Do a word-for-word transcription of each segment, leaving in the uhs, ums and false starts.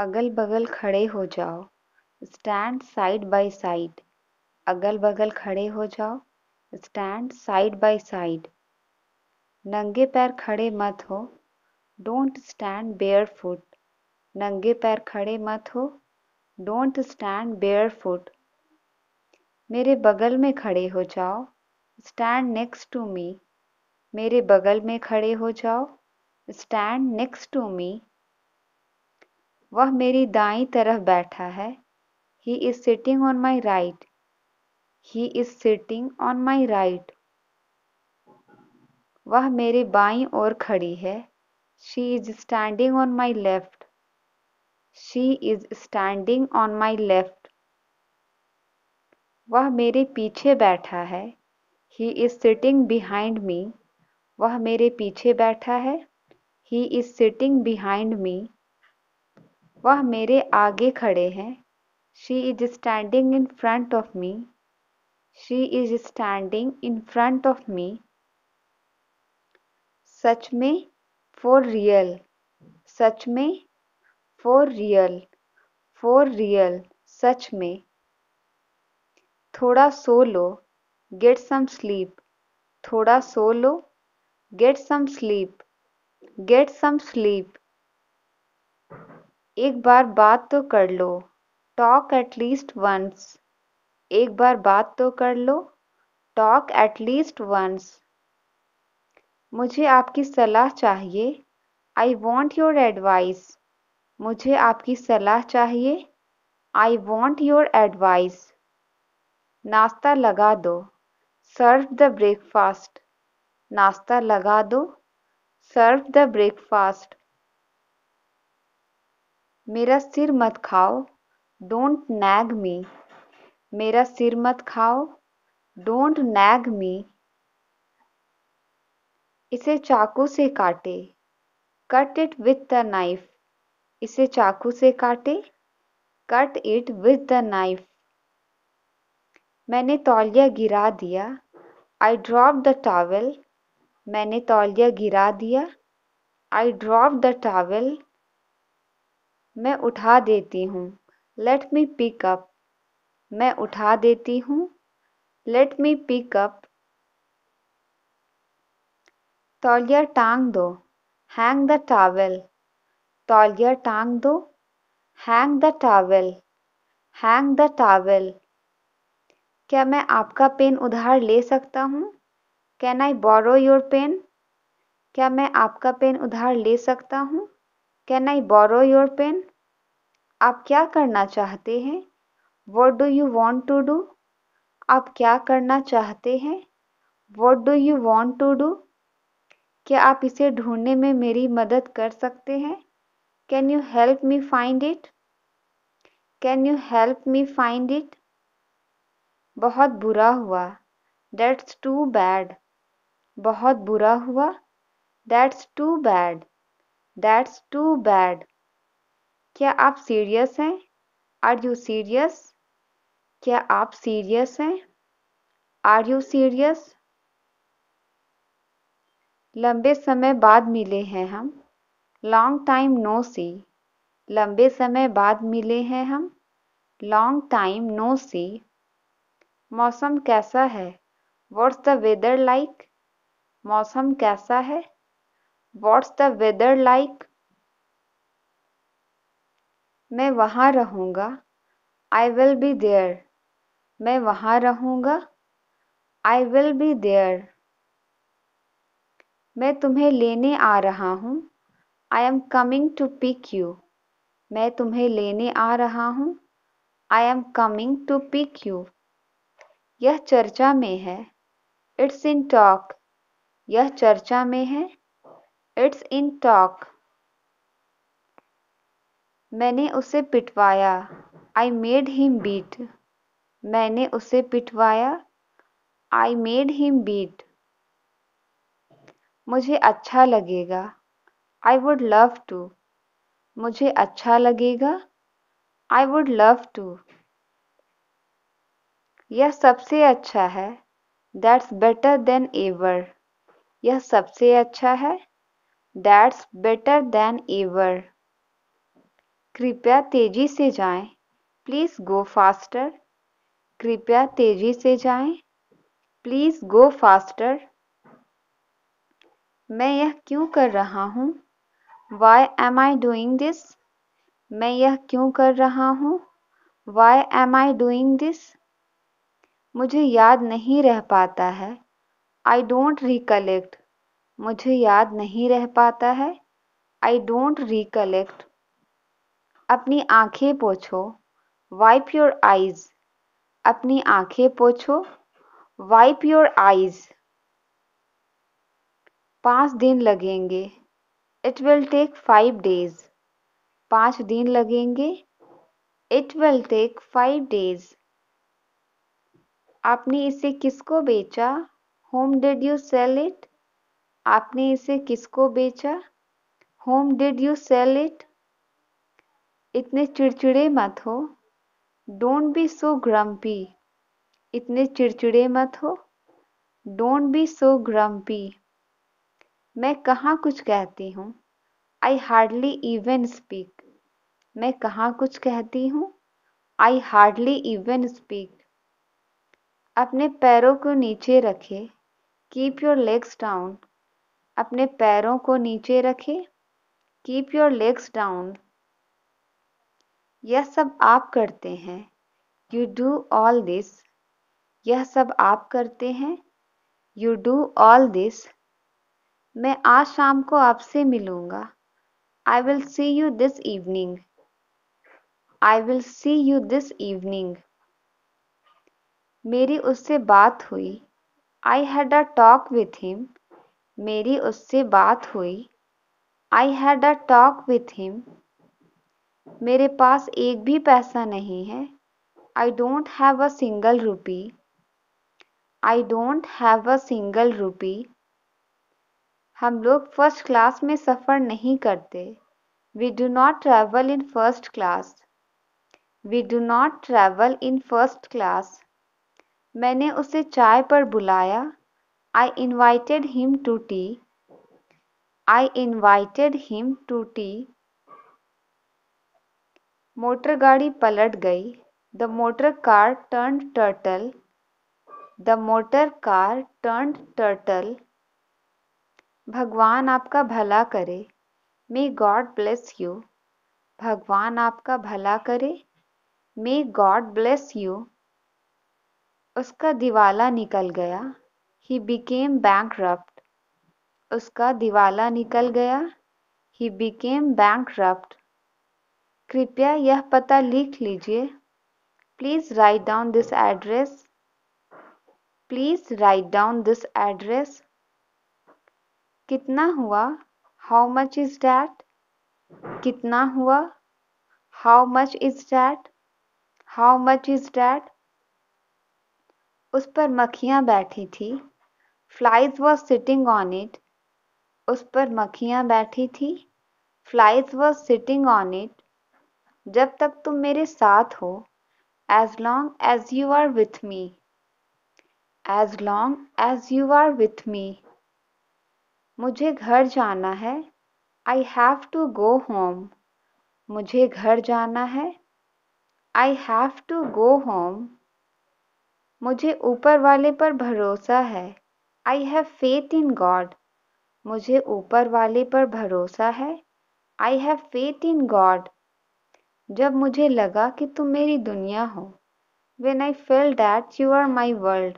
अगल बगल खड़े हो जाओ, स्टैंड साइड बाय साइड। अगल बगल खड़े हो जाओ, स्टैंड साइड बाय साइड। नंगे पैर खड़े मत हो, डोंट स्टैंड बेयर फुट। नंगे पैर खड़े मत हो, डोंट स्टैंड बेयर फुट। मेरे बगल में खड़े हो जाओ, स्टैंड नेक्स्ट टू मी। मेरे बगल में खड़े हो जाओ, स्टैंड नेक्स्ट टू मी। वह मेरी दाईं तरफ बैठा है, he is sitting on my right. He is sitting on my right. वह मेरे बाईं ओर खड़ी है, she is standing on my left. She is standing on my left. वह मेरे पीछे बैठा है, he is sitting behind me. वह मेरे पीछे बैठा है, he is sitting behind me. वह मेरे आगे खड़े हैं, she is standing in front of me. She is standing in front of me. सच में, फॉर रियल। सच में, फॉर रियल। फॉर रियल, सच में। थोड़ा सो लो, गेट सम स्लीप। थोड़ा सो लो, get some sleep. Get some sleep. एक बार बात तो कर लो, टॉक एट लीस्ट वंस। एक बार बात तो कर लो, टॉक एट लीस्ट वंस। मुझे आपकी सलाह चाहिए, आई वॉन्ट योर एडवाइस। मुझे आपकी सलाह चाहिए, आई वॉन्ट योर एडवाइस। नाश्ता लगा दो, सर्व द ब्रेकफास्ट। नाश्ता लगा दो, सर्व द ब्रेकफास्ट। मेरा सिर मत खाओ, डोंट नैग मी। मेरा सिर मत खाओ, डोंट नैग मी। इसे चाकू से काटे, cut it with the knife. इसे चाकू से काटे, cut it with the knife. मैंने तौलिया गिरा दिया, आई ड्रॉप द टॉवेल। मैंने तौलिया गिरा दिया, आई ड्रॉप द टॉवेल। मैं उठा देती हूँ, लेट मी पिक अप। मैं उठा देती हूँ, लेट मी पिक अप। तौलिया टांग दो, हैंग द टॉवेल। तौलिया टांग दो, hang the towel. Hang the towel. क्या मैं आपका पेन उधार ले सकता हूँ? Can I borrow your pen? क्या मैं आपका पेन उधार ले सकता हूँ? Can I borrow your pen? आप क्या करना चाहते हैं? What do you want to do? आप क्या करना चाहते हैं? What do you want to do? क्या आप इसे ढूंढने में मेरी मदद कर सकते हैं? Can you help me find it? Can you help me find it? बहुत बुरा हुआ, दैट्स टू बैड। बहुत बुरा हुआ, that's too bad. That's too bad. क्या आप सीरियस हैं? Are you serious? क्या आप सीरियस हैं? Are you serious? लंबे समय बाद मिले हैं हम, Long time no see. लंबे समय बाद मिले हैं हम, Long time no see. मौसम कैसा है? What's the weather like? मौसम कैसा है? What's the weather like? मैं वहाँ रहूँगा, I will be there. मैं वहाँ रहूँगा, I will be there. मैं तुम्हें लेने आ रहा हूँ, I am coming to pick you. मैं तुम्हें लेने आ रहा हूँ, I am coming to pick you. यह चर्चा में है, It's in talk. यह चर्चा में है, It's in talk. मैंने उसे पिटवाया, I made him beat. मैंने उसे पिटवाया, I made him beat. मुझे अच्छा लगेगा, I would love to. मुझे अच्छा लगेगा, I would love to. यह सबसे अच्छा है, That's better than ever. यह सबसे अच्छा है, That's better than ever. कृपया तेजी से जाएं। Please go faster. कृपया तेजी से जाएं। Please go faster. मैं यह क्यों कर रहा हूँ? Why am I doing this? मैं यह क्यों कर रहा हूँ? Why am I doing this? मुझे याद नहीं रह पाता है। I don't recollect. मुझे याद नहीं रह पाता है। I don't recollect. अपनी आंखें पोछो। Wipe your eyes. अपनी आंखें पोछो। Wipe your eyes. पाँच दिन लगेंगे। It will take five days. पाँच दिन लगेंगे। It will take five days. आपने इसे किसको बेचा? Whom did you sell it? आपने इसे किसको बेचा? Whom did you sell it? इतने चिड़चिड़े मत हो। Don't be so grumpy. इतने चिड़चिड़े मत हो। Don't be so grumpy. मैं कहाँ कुछ कहती हूँ? I hardly even speak. मैं कहाँ कुछ कहती हूँ? I hardly even speak. अपने पैरों को नीचे रखें। Keep your legs down. अपने पैरों को नीचे रखें। Keep your legs down. यह सब आप करते हैं। You do all this. यह सब आप करते हैं। You do all this. मैं आज शाम को आपसे मिलूंगा। I will see you this evening. I will see you this evening. मेरी उससे बात हुई। I had a talk with him. मेरी उससे बात हुई। I had a talk with him. मेरे पास एक भी पैसा नहीं है। I don't have a single rupee. I don't have a single rupee. हम लोग फर्स्ट क्लास में सफ़र नहीं करते। We do not travel in first class. We do not travel in first class. मैंने उसे चाय पर बुलाया। I invited him to tea. I invited him to tea. Motor गाड़ी पलट गई। The motor car turned turtle. The motor car turned turtle. भगवान आपका भला करे। May God bless you. भगवान आपका भला करे। May God bless you. उसका दिवाला निकल गया। He became bankrupt. उसका दिवाला निकल गया। He became bankrupt. कृपया यह पता लिख लीजिए। Please write down this address. Please write down this address. कितना हुआ? How much is that? कितना हुआ? How much is that? How much is that? उस पर मक्खियाँ बैठी थी। Flies were sitting on it. उस पर मक्खियाँ बैठी थी। Flies were sitting on it. जब तक तुम मेरे साथ हो। As long as you are with me. As long as you are with me. मुझे घर जाना है। I have to go home. मुझे घर जाना है। I have to go home. मुझे ऊपर वाले पर भरोसा है। I have faith in God. मुझे ऊपर वाले पर भरोसा है। I have faith in God. जब मुझे लगा कि तुम मेरी दुनिया हो। When I felt that you are my world.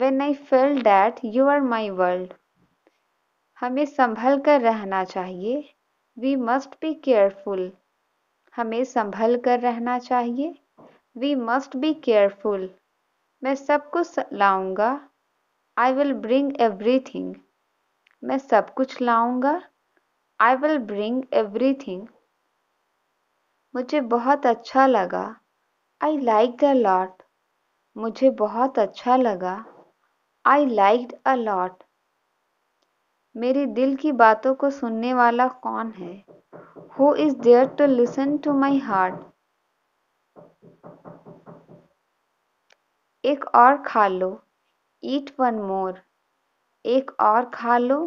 When I felt that you are my world. हमें संभल कर रहना चाहिए। We must be careful. हमें संभल कर रहना चाहिए। We must be careful. मैं सब कुछ लाऊंगा। I will bring everything. मैं सब कुछ लाऊंगा। I will bring everything. मुझे बहुत अच्छा लगा। I liked a lot. मुझे बहुत अच्छा लगा। I liked a lot. मेरे दिल की बातों को सुनने वाला कौन है? Who is there to listen to my heart. एक और खा लो। ईट वन मोर। एक और खा लो।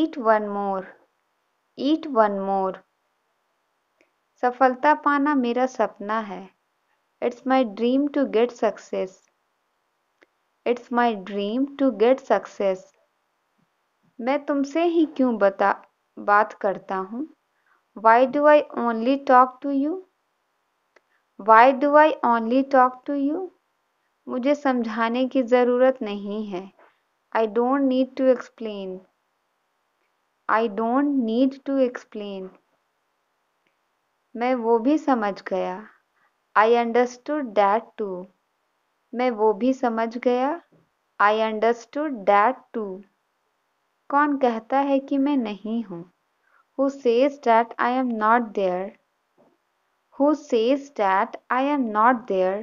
ईट वन मोर। ईट वन मोर। सफलता पाना मेरा सपना है। It's my dream to get success. It's my dream to get success. मैं तुमसे ही क्यों बता बात करता हूँ? Why do I only talk to you? Why do I only talk to you? मुझे समझाने की ज़रूरत नहीं है। I don't need to explain. I don't need to explain. मैं वो भी समझ गया। I understood that too. मैं वो भी समझ गया। I understood that too. कौन कहता है कि मैं नहीं हूँ? Who says that I am not there? Who says that I am not there?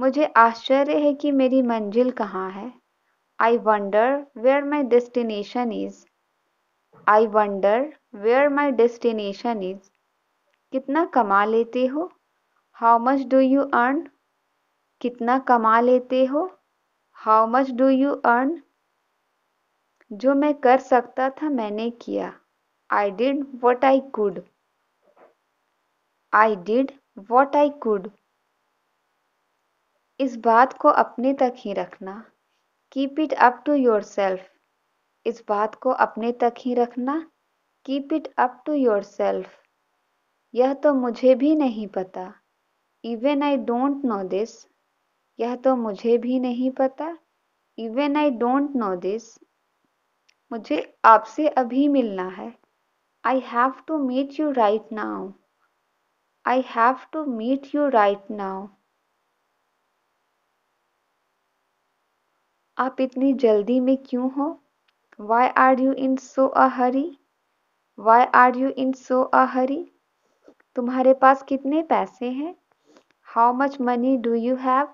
मुझे आश्चर्य है कि मेरी मंजिल कहाँ है। I wonder where my destination is. I wonder where my destination is. कितना कमा लेते हो? How much do you earn? कितना कमा लेते हो? How much do you earn? जो मैं कर सकता था मैंने किया। I did what I could. I did what I could. इस बात को अपने तक ही रखना। Keep it up to yourself. इस बात को अपने तक ही रखना। Keep it up to yourself. यह तो मुझे भी नहीं पता। Even I don't know this. यह तो मुझे भी नहीं पता। Even I don't know this. मुझे आपसे अभी मिलना है। I have to meet you right now. I have to meet you right now. आप इतनी जल्दी में क्यों हो? Why are you in so a hurry? Why are you in so a hurry? तुम्हारे पास कितने पैसे हैं? How much money do you have?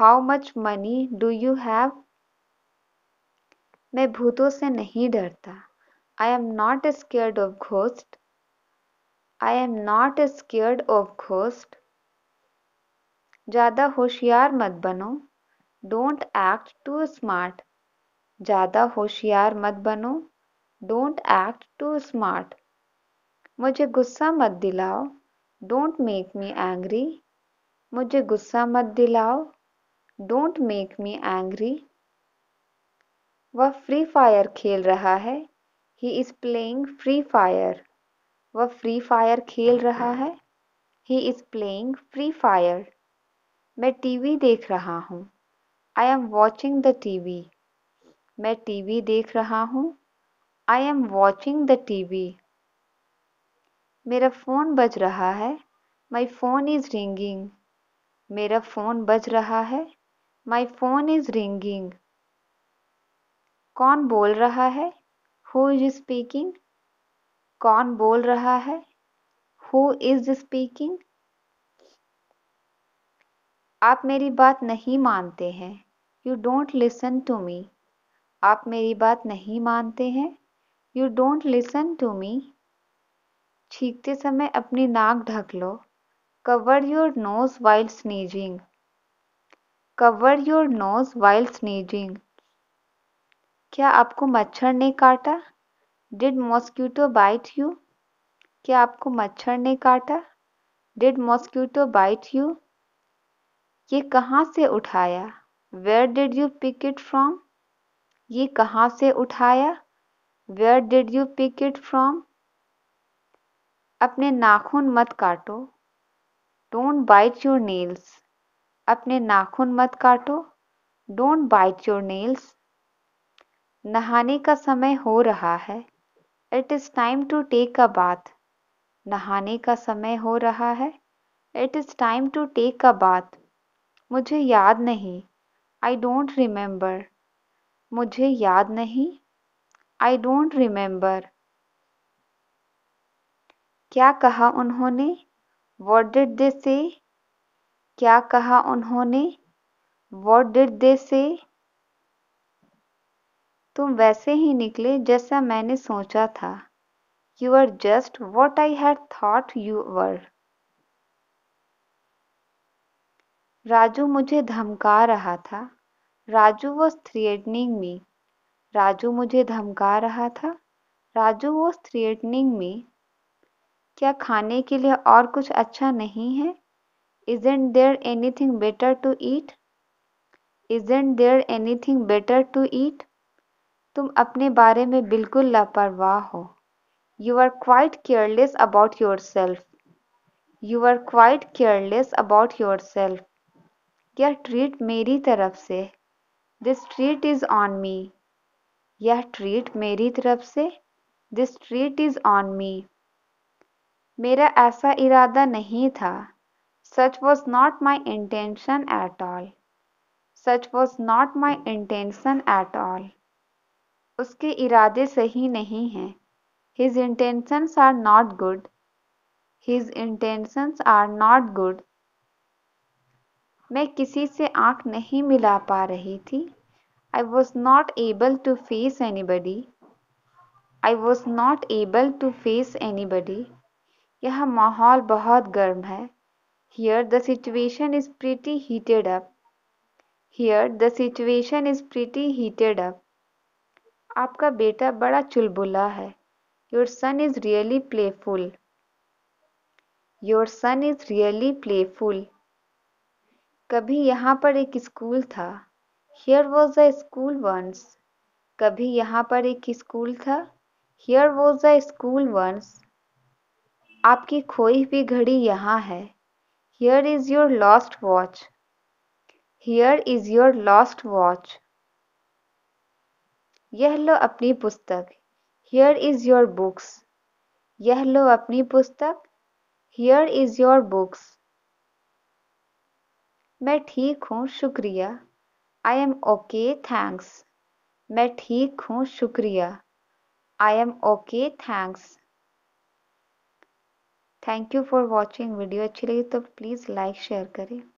How much money do you have? मैं भूतों से नहीं डरता। I am not scared of ghost. I am not scared of ghost. ज़्यादा होशियार मत बनो। Don't act too smart. ज़्यादा होशियार मत बनो। Don't act too smart. मुझे गुस्सा मत दिलाओ। Don't make me angry. मुझे गुस्सा मत दिलाओ। Don't make me angry. वह फ्री फायर खेल रहा है। He is playing free fire. वह फ्री फायर खेल रहा है। He is playing free fire. मैं टीवी देख रहा हूँ। I am watching the T V. मैं टीवी देख रहा हूँ। I am watching the T V. मेरा फ़ोन बज रहा है। My phone is ringing. मेरा फ़ोन बज रहा है। My phone is ringing. कौन बोल रहा है? Who is speaking? कौन बोल रहा है? Who is speaking? आप मेरी बात नहीं मानते हैं। You don't listen to me. आप मेरी बात नहीं मानते हैं। You don't listen to me. छींकते समय अपनी नाक ढक लो। Cover your nose while sneezing. Cover your nose while sneezing. क्या आपको मच्छर ने काटा? Did mosquito bite you? क्या आपको मच्छर ने काटा? Did mosquito bite you? ये कहाँ से उठाया? Where did you pick it from? ये कहाँ से उठाया? Where did you pick it from? अपने नाखून मत काटो। Don't bite your nails. अपने नाखून मत काटो। Don't bite your nails. नहाने का समय हो रहा है। It is time to take a bath. नहाने का समय हो रहा है। It is time to take a bath. मुझे याद नहीं। I don't remember. मुझे याद नहीं। I don't remember. क्या कहा उन्होंने? What did they say? क्या कहा उन्होंने? What did they say? तुम वैसे ही निकले जैसा मैंने सोचा था। You are just what I had thought you were. Raju मुझे धमका रहा था। Raju was threatening me. Raju मुझे धमका रहा था। Raju was threatening me. क्या खाने के लिए और कुछ अच्छा नहीं है? Isn't there anything better to eat? Isn't there anything better to eat? तुम अपने बारे में बिल्कुल लापरवाह हो. You are quite careless about yourself. You are quite careless about yourself. यह ट्रीट मेरी तरफ से. This treat is on me. यह ट्रीट मेरी तरफ से. This treat is on me. मेरा ऐसा इरादा नहीं था. Such was not my intention at all. Such was not my intention at all. उसके इरादे सही नहीं हैं. His intentions are not good. His intentions are not good. मैं किसी से आंख नहीं मिला पा रही थी. I was not able to face anybody. I was not able to face anybody. यह माहौल बहुत गर्म है. Here the situation is pretty heated up. Here the situation is pretty heated up. आपका बेटा बड़ा चुलबुला है. Your son is really playful. Your son is really playful. कभी यहाँ पर एक स्कूल था. Here was a school once. कभी यहाँ पर एक स्कूल था. Here was a school once. आपकी खोई हुई घड़ी यहाँ है. Here is your lost watch. Here is your lost watch. यह लो अपनी पुस्तक. Here is your books. यह लो अपनी पुस्तक. Here is your books. मैं ठीक हूँ शुक्रिया. I am okay thanks. मैं ठीक हूँ शुक्रिया. I am okay thanks. Thank you for watching. Video अच्छी लगी तो प्लीज़ लाइक शेयर करें.